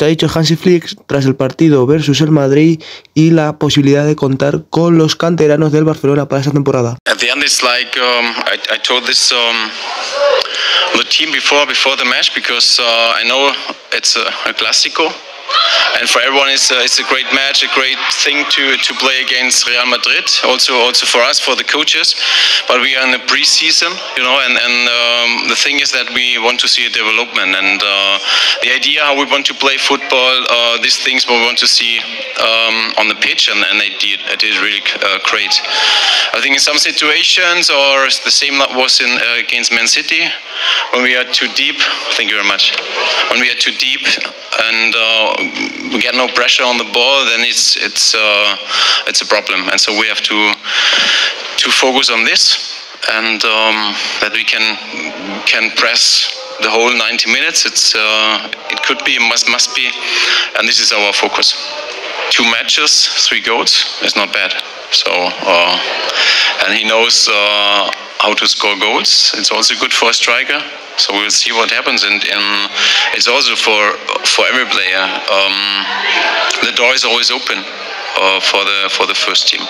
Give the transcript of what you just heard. esto ha dicho Hansi Flick tras el partido versus el Madrid y la posibilidad de contar con los canteranos del Barcelona para esta temporada. At the end it's like I told this the team before the match because I know it's a clásico. And for everyone, it's a great match, a great thing to play against Real Madrid. Also for us, for the coaches. But we are in the pre-season, you know. And the thing is that we want to see a development and the idea how we want to play football. These things we want to see on the pitch, and it did really great. I think in some situations, or the same that was in against Man City, when we are too deep. Thank you very much. When we are too deep and we get no pressure on the ball, then it's a problem, and so we have to focus on this, and that we can press the whole 90 minutes. It could be, must be, and this is our focus. 2 matches, 3 goals is not bad. So and he knows how to score goals. It's also good for a striker. So we'll see what happens, and it's also for every player. The door is always open for the first team.